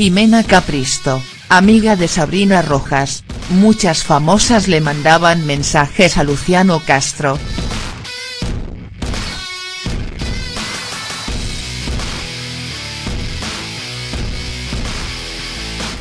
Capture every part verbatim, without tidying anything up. Ximena Capristo, amiga de Sabrina Rojas, muchas famosas le mandaban mensajes a Luciano Castro.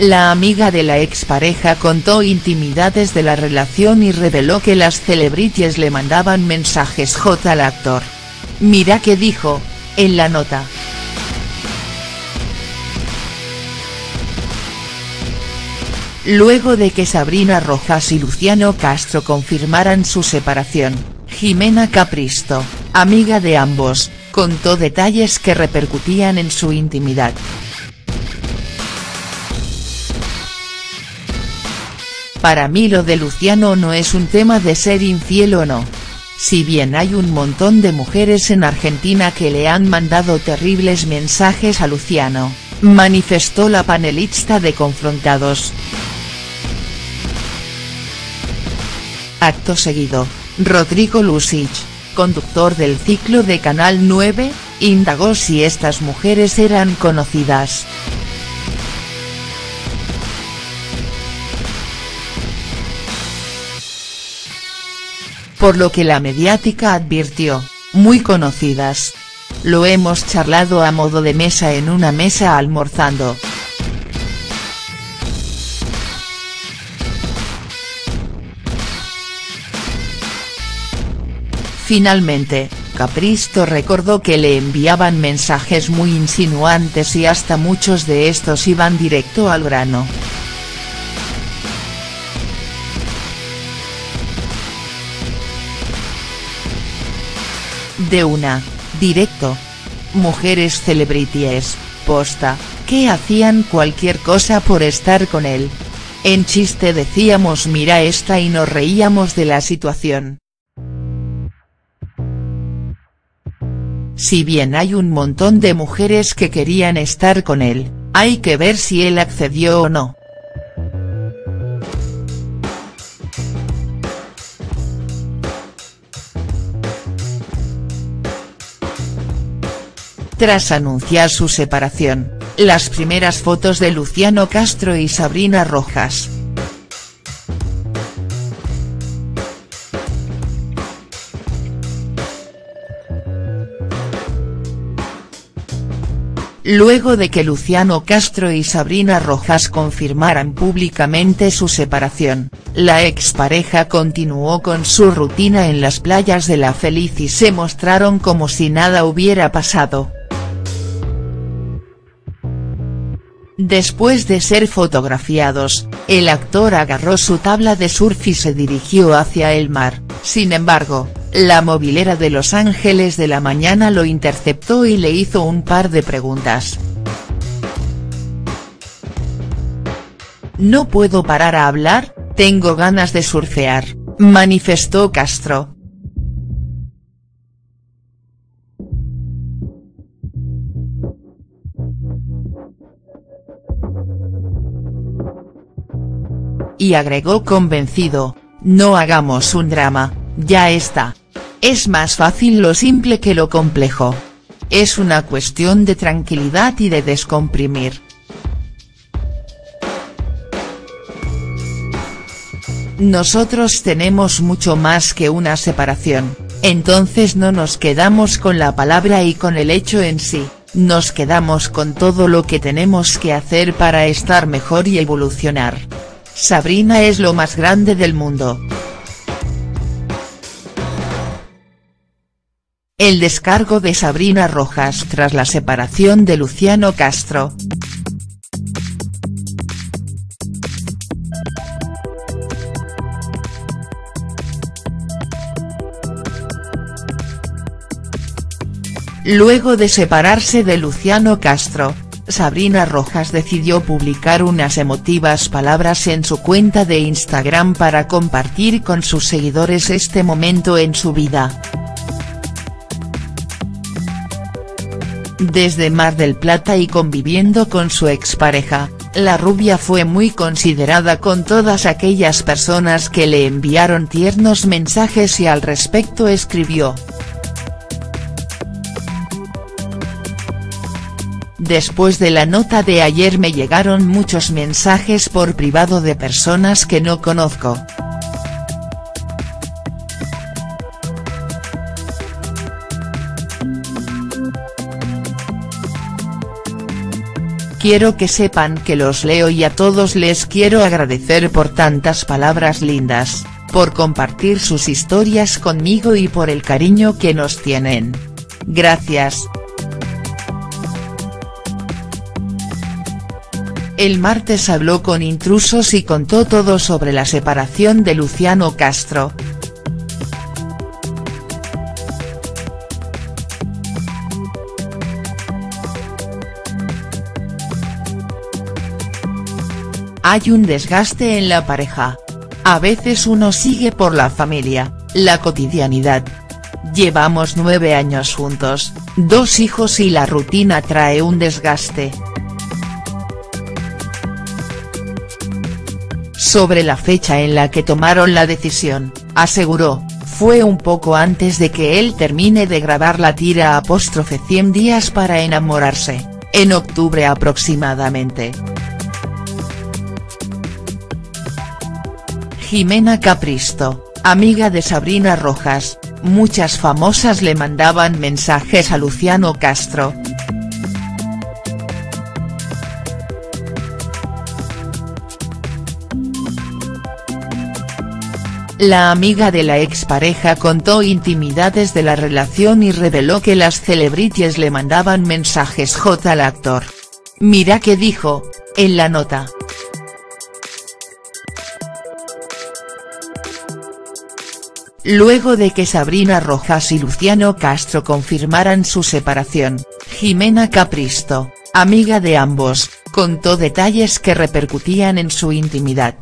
La amiga de la expareja contó intimidades de la relación y reveló que las celebrities le mandaban mensajes jota al actor. Mirá qué dijo, en la nota. Luego de que Sabrina Rojas y Luciano Castro confirmaran su separación, Ximena Capristo, amiga de ambos, contó detalles que repercutían en su intimidad. Para mí lo de Luciano no es un tema de ser infiel o no. Si bien hay un montón de mujeres en Argentina que le han mandado terribles mensajes a Luciano, manifestó la panelista de Confrontados. Acto seguido, Rodrigo Lucich, conductor del ciclo de Canal nueve, indagó si estas mujeres eran conocidas. Por lo que la mediática advirtió, muy conocidas. Lo hemos charlado a modo de mesa en una mesa almorzando. Finalmente, Capristo recordó que le enviaban mensajes muy insinuantes y hasta muchos de estos iban directo al grano. De una, directo. Mujeres celebrities, posta, que hacían cualquier cosa por estar con él. En chiste decíamos mira esta y nos reíamos de la situación. Si bien hay un montón de mujeres que querían estar con él, hay que ver si él accedió o no. Tras anunciar su separación, las primeras fotos de Luciano Castro y Sabrina Rojas. Luego de que Luciano Castro y Sabrina Rojas confirmaran públicamente su separación, la expareja continuó con su rutina en las playas de La Feliz y se mostraron como si nada hubiera pasado. Después de ser fotografiados, el actor agarró su tabla de surf y se dirigió hacia el mar, sin embargo, la movilera de Los Ángeles de la Mañana lo interceptó y le hizo un par de preguntas. No puedo parar a hablar, tengo ganas de surfear, manifestó Castro. Y agregó convencido, no hagamos un drama, ya está. Es más fácil lo simple que lo complejo. Es una cuestión de tranquilidad y de descomprimir. Nosotros tenemos mucho más que una separación, entonces no nos quedamos con la palabra y con el hecho en sí, nos quedamos con todo lo que tenemos que hacer para estar mejor y evolucionar. Sabrina es lo más grande del mundo. El descargo de Sabrina Rojas tras la separación de Luciano Castro. Luego de separarse de Luciano Castro, Sabrina Rojas decidió publicar unas emotivas palabras en su cuenta de Instagram para compartir con sus seguidores este momento en su vida. Desde Mar del Plata y conviviendo con su expareja, la rubia fue muy considerada con todas aquellas personas que le enviaron tiernos mensajes y al respecto escribió. Después de la nota de ayer me llegaron muchos mensajes por privado de personas que no conozco. Quiero que sepan que los leo y a todos les quiero agradecer por tantas palabras lindas, por compartir sus historias conmigo y por el cariño que nos tienen. Gracias. El martes habló con Intrusos y contó todo sobre la separación de Luciano Castro. Hay un desgaste en la pareja. A veces uno sigue por la familia, la cotidianidad. Llevamos nueve años juntos, dos hijos y la rutina trae un desgaste. Sobre la fecha en la que tomaron la decisión, aseguró, fue un poco antes de que él termine de grabar la tira apóstrofe cien días para enamorarse, en octubre aproximadamente. Ximena Capristo, amiga de Sabrina Rojas, muchas famosas le mandaban mensajes a Luciano Castro. La amiga de la expareja contó intimidades de la relación y reveló que las celebrities le mandaban mensajes J al actor. Mira qué dijo, en la nota. Luego de que Sabrina Rojas y Luciano Castro confirmaran su separación, Ximena Capristo, amiga de ambos, contó detalles que repercutían en su intimidad.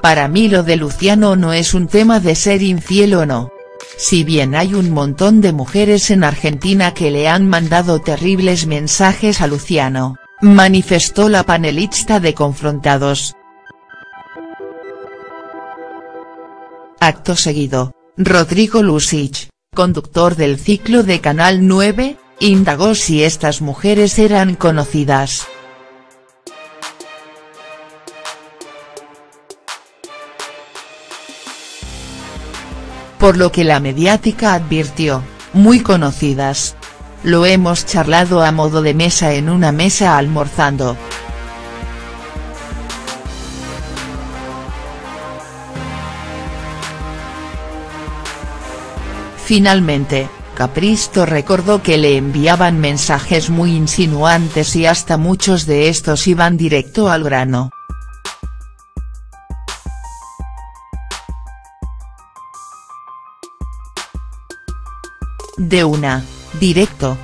Para mí lo de Luciano no es un tema de ser infiel o no. Si bien hay un montón de mujeres en Argentina que le han mandado terribles mensajes a Luciano, manifestó la panelista de Confrontados. Acto seguido, Rodrigo Lucich, conductor del ciclo de Canal nueve, indagó si estas mujeres eran conocidas. Por lo que la mediática advirtió, muy conocidas. Lo hemos charlado a modo de mesa en una mesa almorzando. Finalmente, Capristo recordó que le enviaban mensajes muy insinuantes y hasta muchos de estos iban directo al grano. De una, directo.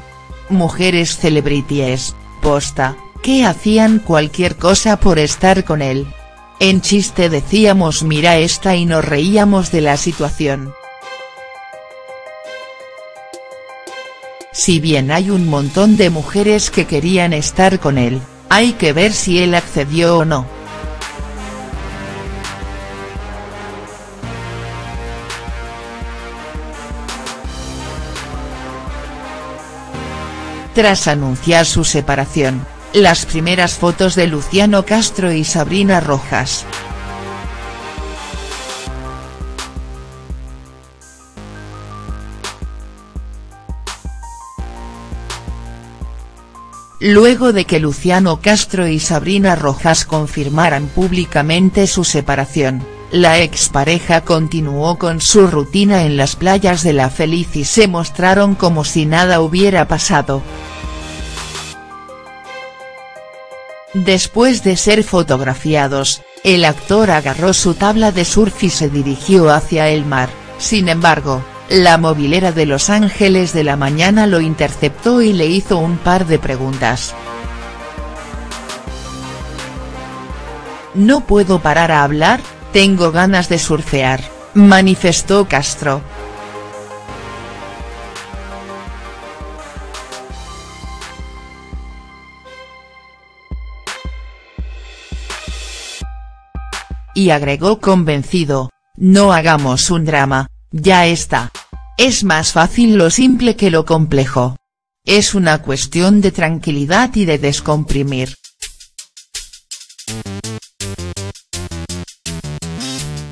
Mujeres celebrities, posta, que hacían cualquier cosa por estar con él. En chiste decíamos mira esta y nos reíamos de la situación. Si bien hay un montón de mujeres que querían estar con él, hay que ver si él accedió o no. Tras anunciar su separación, las primeras fotos de Luciano Castro y Sabrina Rojas. Luego de que Luciano Castro y Sabrina Rojas confirmaran públicamente su separación, la expareja continuó con su rutina en las playas de La Feliz y se mostraron como si nada hubiera pasado. Después de ser fotografiados, el actor agarró su tabla de surf y se dirigió hacia el mar, sin embargo. La movilera de Los Ángeles de la Mañana lo interceptó y le hizo un par de preguntas. No puedo parar a hablar, tengo ganas de surfear, manifestó Castro. Y agregó convencido, no hagamos un drama, ya está. Es más fácil lo simple que lo complejo. Es una cuestión de tranquilidad y de descomprimir.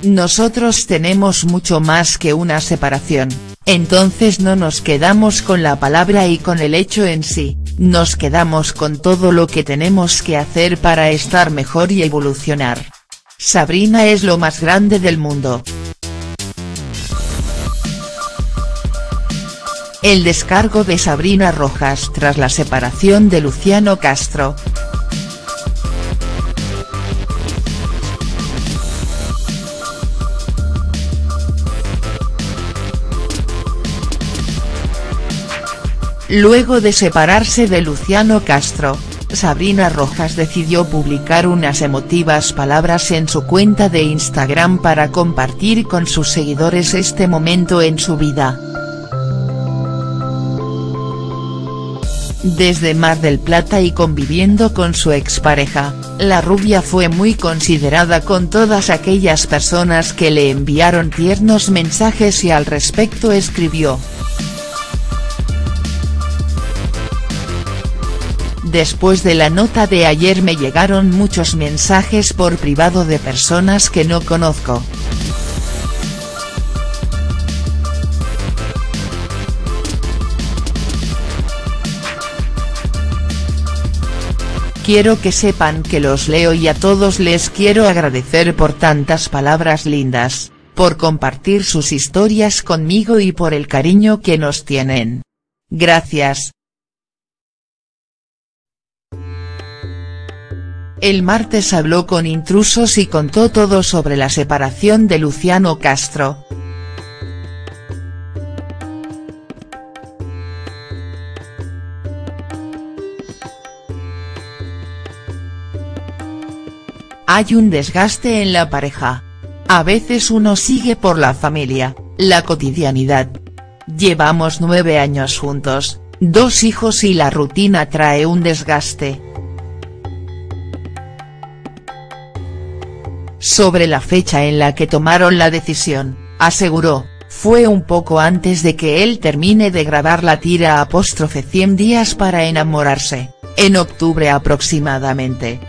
Nosotros tenemos mucho más que una separación, entonces no nos quedamos con la palabra y con el hecho en sí, nos quedamos con todo lo que tenemos que hacer para estar mejor y evolucionar. Sabrina es lo más grande del mundo. El descargo de Sabrina Rojas tras la separación de Luciano Castro. Luego de separarse de Luciano Castro, Sabrina Rojas decidió publicar unas emotivas palabras en su cuenta de Instagram para compartir con sus seguidores este momento en su vida. Desde Mar del Plata y conviviendo con su expareja, la rubia fue muy considerada con todas aquellas personas que le enviaron tiernos mensajes y al respecto escribió. Después de la nota de ayer me llegaron muchos mensajes por privado de personas que no conozco. Quiero que sepan que los leo y a todos les quiero agradecer por tantas palabras lindas, por compartir sus historias conmigo y por el cariño que nos tienen. Gracias. El martes habló con Intrusos y contó todo sobre la separación de Luciano Castro. Hay un desgaste en la pareja. A veces uno sigue por la familia, la cotidianidad. Llevamos nueve años juntos, dos hijos y la rutina trae un desgaste. Sobre la fecha en la que tomaron la decisión, aseguró, fue un poco antes de que él termine de grabar la tira apóstrofe cien días para enamorarse, en octubre aproximadamente.